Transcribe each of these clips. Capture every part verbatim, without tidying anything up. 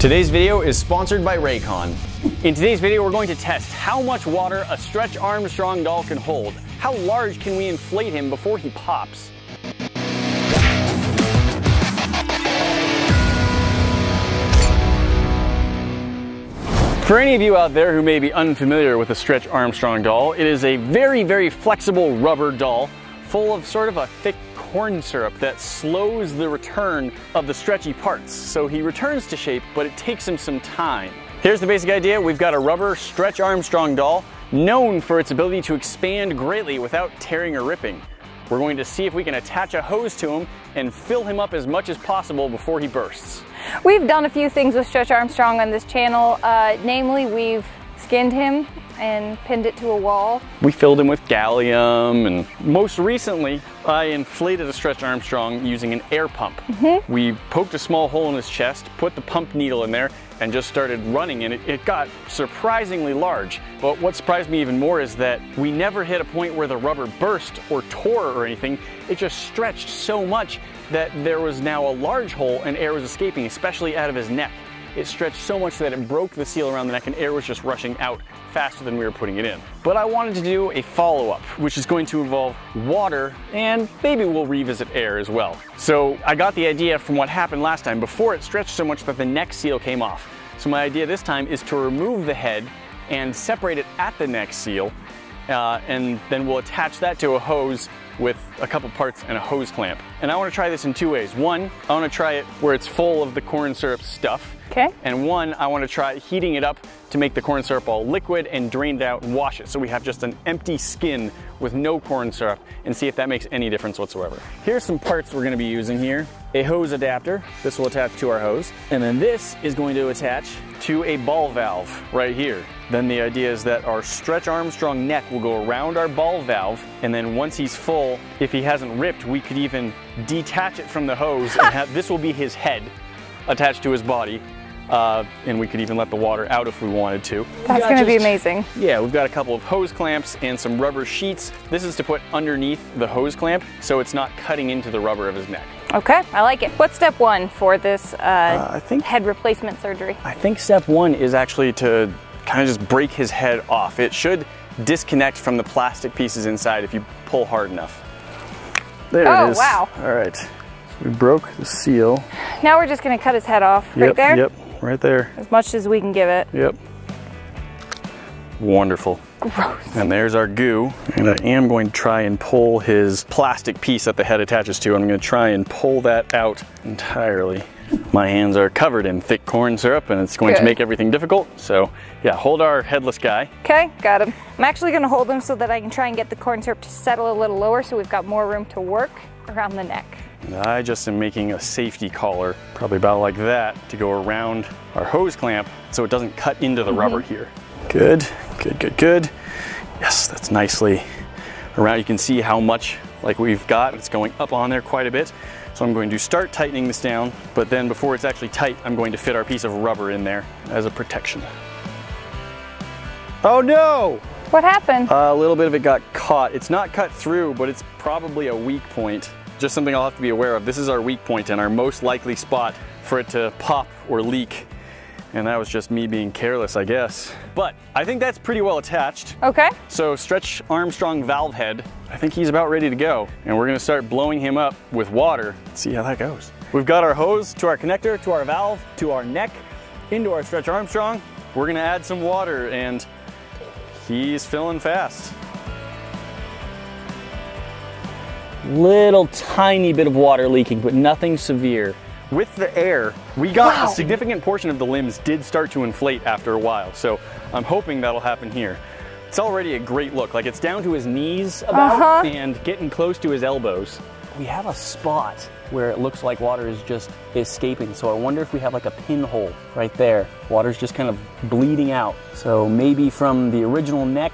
Today's video is sponsored by Raycon. In today's video, we're going to test how much water a Stretch Armstrong doll can hold. How large can we inflate him before he pops? For any of you out there who may be unfamiliar with a Stretch Armstrong doll, it is a very, very flexible rubber doll full of sort of a thick corn syrup that slows the return of the stretchy parts. So he returns to shape, but it takes him some time. Here's the basic idea. We've got a rubber Stretch Armstrong doll known for its ability to expand greatly without tearing or ripping. We're going to see if we can attach a hose to him and fill him up as much as possible before he bursts. We've done a few things with Stretch Armstrong on this channel. Uh, namely, we've skinned him and pinned it to a wall. We filled him with gallium, and most recently I inflated a Stretch Armstrong using an air pump. Mm-hmm. We poked a small hole in his chest, put the pump needle in there, and just started running, and it, it got surprisingly large. But what surprised me even more is that we never hit a point where the rubber burst or tore or anything. It just stretched so much that there was now a large hole and air was escaping, especially out of his neck. It stretched so much that it broke the seal around the neck and air was just rushing out faster than we were putting it in. But I wanted to do a follow-up, which is going to involve water, and maybe we'll revisit air as well. So I got the idea from what happened last time. Before, it stretched so much that the neck seal came off. So my idea this time is to remove the head and separate it at the neck seal, uh, and then we'll attach that to a hose with a couple parts and a hose clamp. And I wanna try this in two ways. One, I wanna try it where it's full of the corn syrup stuff. Okay. And one, I wanna try heating it up to make the corn syrup all liquid and drained out and wash it. So we have just an empty skin with no corn syrup, and see if that makes any difference whatsoever. Here's some parts we're gonna be using here. A hose adapter, this will attach to our hose. And then this is going to attach to a ball valve right here. Then the idea is that our Stretch Armstrong neck will go around our ball valve, and then once he's full, if he hasn't ripped, we could even detach it from the hose and have, this will be his head attached to his body, uh, and we could even let the water out if we wanted to. That's gonna just be amazing. Yeah, we've got a couple of hose clamps and some rubber sheets. This is to put underneath the hose clamp so it's not cutting into the rubber of his neck. Okay, I like it. What's step one for this uh, uh, I think, head replacement surgery? I think step one is actually to kind of just break his head off. It should disconnect from the plastic pieces inside if you pull hard enough. There oh, it is. Oh, wow. All right, so we broke the seal. Now we're just gonna cut his head off. Yep, right there? Yep, right there. As much as we can give it. Yep. Wonderful. Gross. And there's our goo. And I am going to try and pull his plastic piece that the head attaches to. I'm gonna try and pull that out entirely. My hands are covered in thick corn syrup, and it's going Good. to make everything difficult. So yeah, hold our headless guy. Okay, got him. I'm actually gonna hold him so that I can try and get the corn syrup to settle a little lower so we've got more room to work around the neck. And I just am making a safety collar, probably about like that, to go around our hose clamp so it doesn't cut into the mm-hmm. rubber here. Good, good, good, good. Yes, that's nicely around. You can see how much like we've got. It's going up on there quite a bit. So I'm going to start tightening this down, but then before it's actually tight, I'm going to fit our piece of rubber in there as a protection. Oh no! What happened? Uh, a little bit of it got caught. It's not cut through, but it's probably a weak point. Just something I'll have to be aware of. This is our weak point and our most likely spot for it to pop or leak. And that was just me being careless, I guess. But I think that's pretty well attached. Okay. So Stretch Armstrong valve head, I think he's about ready to go. And we're gonna start blowing him up with water. Let's see how that goes. We've got our hose to our connector, to our valve, to our neck, into our Stretch Armstrong. We're gonna add some water, and he's filling fast. Little tiny bit of water leaking, but nothing severe. With the air, we got wow. a significant portion of the limbs did start to inflate after a while, so I'm hoping that'll happen here. It's already a great look. Like, it's down to his knees about uh-huh. and getting close to his elbows. We have a spot where it looks like water is just escaping, so I wonder if we have like a pinhole right there. Water's just kind of bleeding out. So maybe from the original neck,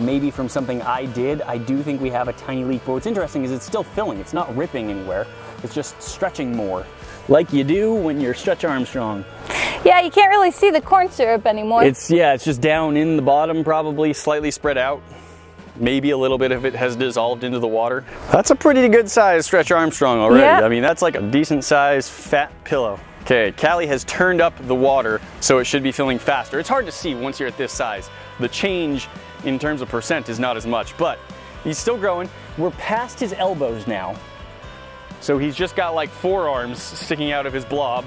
maybe from something I did. I do think we have a tiny leak, but what's interesting is it's still filling. It's not ripping anywhere. It's just stretching more, like you do when you're Stretch Armstrong. Yeah, you can't really see the corn syrup anymore. It's, yeah, it's just down in the bottom, probably slightly spread out. Maybe a little bit of it has dissolved into the water. That's a pretty good size Stretch Armstrong already. Yeah. I mean, that's like a decent size fat pillow. Okay, Callie has turned up the water, so it should be filling faster. It's hard to see once you're at this size. The change in terms of percent is not as much, but he's still growing. We're past his elbows now. So he's just got like forearms sticking out of his blob.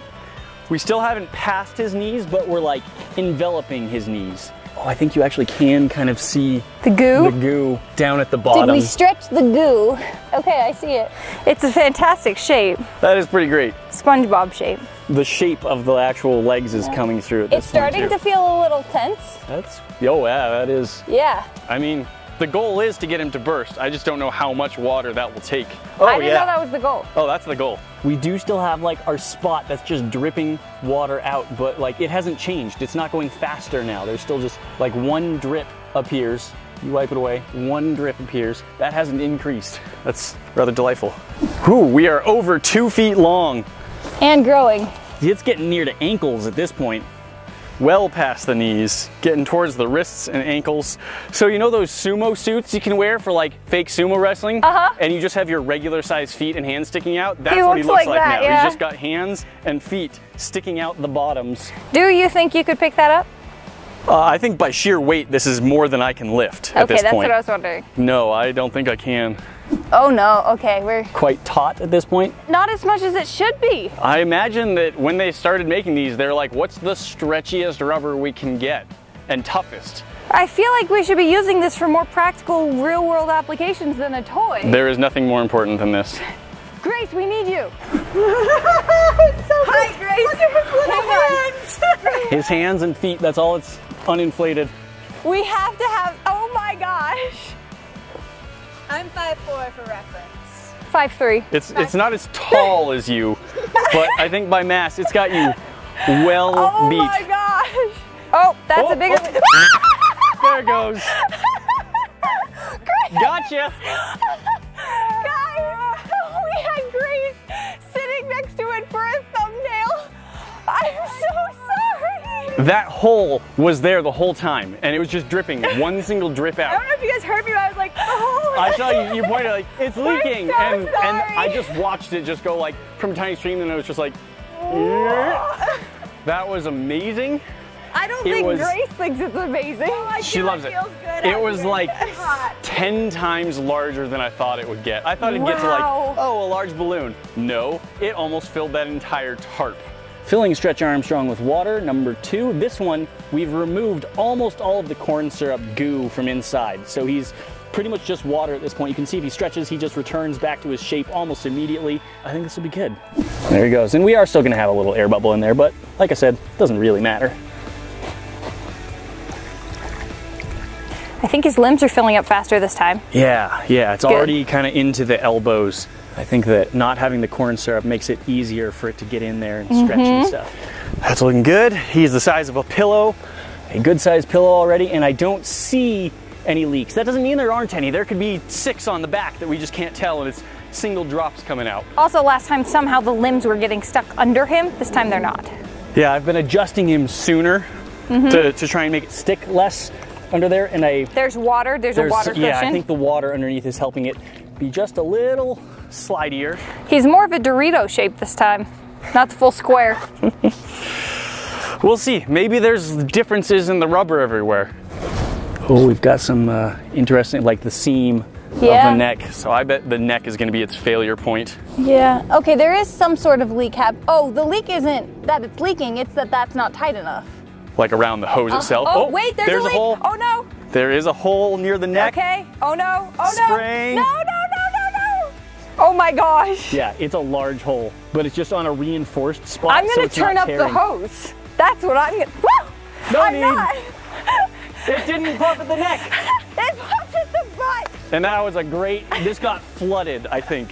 We still haven't passed his knees, but we're like enveloping his knees. Oh, I think you actually can kind of see the goo? the goo down at the bottom. Did we stretch the goo? Okay, I see it. It's a fantastic shape. That is pretty great. SpongeBob shape. The shape of the actual legs is yeah. coming through at this It's starting point to feel a little tense. That's, oh yeah, that is. Yeah. I mean, the goal is to get him to burst. I just don't know how much water that will take. Oh, I didn't yeah. know that was the goal. Oh, that's the goal. We do still have like our spot that's just dripping water out, but like it hasn't changed. It's not going faster now. There's still just like one drip appears. You wipe it away, one drip appears. That hasn't increased. That's rather delightful. Whew, we are over two feet long. And growing. It's getting near to ankles at this point. Well past the knees, getting towards the wrists and ankles. So you know those sumo suits you can wear for like fake sumo wrestling? Uh-huh. And you just have your regular size feet and hands sticking out? That's he what he looks like, like that, now. Yeah. He's just got hands and feet sticking out the bottoms. Do you think you could pick that up? Uh, I think by sheer weight, this is more than I can lift okay, at this point. Okay, that's what I was wondering. No, I don't think I can. Oh no, okay, we're... Quite taut at this point? Not as much as it should be. I imagine that when they started making these, they're like, what's the stretchiest rubber we can get and toughest? I feel like we should be using this for more practical real-world applications than a toy. There is nothing more important than this. Grace, we need you. It's so Hi, good. Grace. Look at his little hands. His hands and feet, that's all, it's uninflated. We have to have, oh my gosh. I'm five four for reference. five three. It's five, it's not as tall as you, but I think by mass, it's got you well oh beat. Oh my gosh. Oh, that's oh, a bigger one. Oh. There it goes. Grace. Gotcha. Guys, we had Grace sitting next to it for a thumbnail. I'm so sorry. That hole was there the whole time, and it was just dripping, one single drip out. I don't know if you guys heard me, but I was like, oh. I saw you, you pointed like, it's leaking, so and, and I just watched it just go like from tiny stream, and it was just like, yeah. That was amazing. I don't it think was, Grace thinks it's amazing. Oh, I she loves it. Feels good it was like hot. ten times larger than I thought it would get. I thought it'd wow. get to like, oh, a large balloon. No, it almost filled that entire tarp. Filling Stretch Armstrong with water, number two. This one, we've removed almost all of the corn syrup goo from inside, so he's pretty much just water at this point. You can see if he stretches, he just returns back to his shape almost immediately. I think this will be good. There he goes. And we are still gonna have a little air bubble in there, but like I said, it doesn't really matter. I think his limbs are filling up faster this time. Yeah, yeah, it's good. Already kind of into the elbows. I think that not having the corn syrup makes it easier for it to get in there and mm-hmm. stretch and stuff. That's looking good. He's the size of a pillow, a good sized pillow already, and I don't see any leaks. That doesn't mean there aren't any. There could be six on the back that we just can't tell, and it's single drops coming out. Also, last time somehow the limbs were getting stuck under him. This time they're not. Yeah, I've been adjusting him sooner mm-hmm. to, to try and make it stick less under there, and I... There's water, there's, there's a water cushion. Yeah, I think the water underneath is helping it be just a little slidier. He's more of a Dorito shape this time, not the full square. We'll see. Maybe there's differences in the rubber everywhere. Oh, we've got some uh, interesting, like the seam yeah. of the neck. So I bet the neck is gonna be its failure point. Yeah, okay, there is some sort of leak hap- Oh, the leak isn't that it's leaking, it's that that's not tight enough. Like around the hose uh, itself. Oh, oh, wait, there's, there's a leak. A hole. Oh no. There is a hole near the neck. Okay, oh no, oh no. Spring. No, no, no, no, no. Oh my gosh. Yeah, it's a large hole, but it's just on a reinforced spot. I'm gonna so turn up tearing. the hose. That's what I'm gonna, woo! No I'm need. Not. It didn't pop at the neck. It popped at the butt. And that was a great, this got flooded, I think.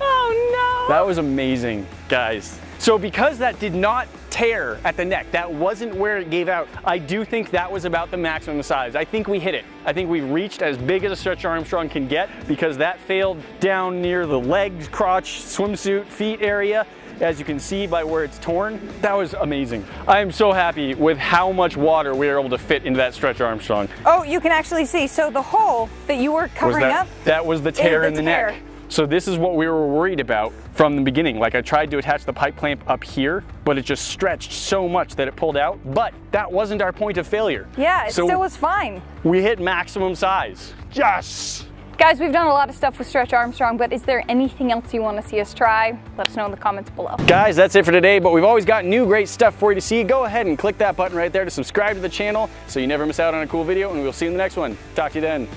Oh no. That was amazing, guys. So because that did not tear at the neck, that wasn't where it gave out, I do think that was about the maximum size. I think we hit it. I think we've reached as big as a Stretch Armstrong can get, because that failed down near the legs, crotch, swimsuit, feet area. As you can see by where it's torn, that was amazing. I am so happy with how much water we were able to fit into that Stretch Armstrong. Oh, you can actually see. So the hole that you were covering that, up? That was the tear in the, the tear. neck. So this is what we were worried about from the beginning. Like, I tried to attach the pipe clamp up here, but it just stretched so much that it pulled out. But that wasn't our point of failure. Yeah, it so still was fine. We hit maximum size. Yes! Guys, we've done a lot of stuff with Stretch Armstrong, but is there anything else you want to see us try? Let us know in the comments below. Guys, that's it for today, but we've always got new great stuff for you to see. Go ahead and click that button right there to subscribe to the channel so you never miss out on a cool video, and we'll see you in the next one. Talk to you then.